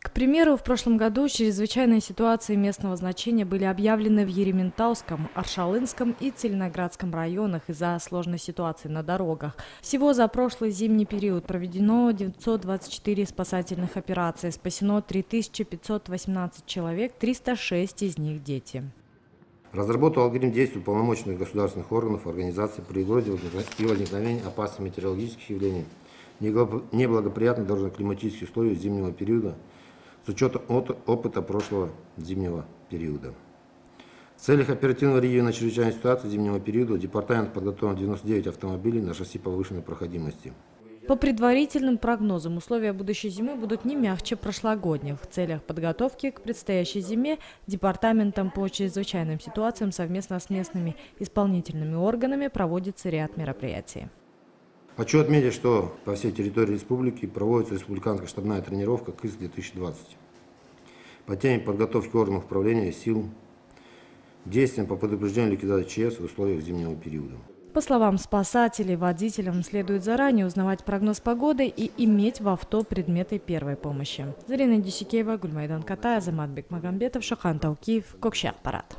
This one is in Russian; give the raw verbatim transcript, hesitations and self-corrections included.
К примеру, в прошлом году чрезвычайные ситуации местного значения были объявлены в Ерементауском, Аршалынском и Целиноградском районах из-за сложной ситуации на дорогах. Всего за прошлый зимний период проведено девятьсот двадцать четыре спасательных операции, спасено три тысячи пятьсот восемнадцать человек, триста шесть из них дети. Разработал алгоритм действий уполномоченных государственных органов организации при угрозе и возникновении опасных метеорологических явлений, неблагоприятных дорожно-климатических условий зимнего периода с учетом от опыта прошлого зимнего периода. В целях оперативного реагирования на чрезвычайные ситуации зимнего периода департамент подготовил девяносто девять автомобилей на шасси повышенной проходимости. По предварительным прогнозам, условия будущей зимы будут не мягче прошлогодних. В целях подготовки к предстоящей зиме департаментом по чрезвычайным ситуациям совместно с местными исполнительными органами проводится ряд мероприятий. Хочу отметить, что по всей территории республики проводится республиканская штабная тренировка КИС две тысячи двадцать по теме подготовки органов управления сил действиям по предупреждению ликвидации ЧС в условиях зимнего периода. По словам спасателей, водителям следует заранее узнавать прогноз погоды и иметь в авто предметы первой помощи. Зарина Дюсикеева, Гульмайдан Катая, Заматбек Магамбетов, Шахан Таукиев, Кокши Аппарат.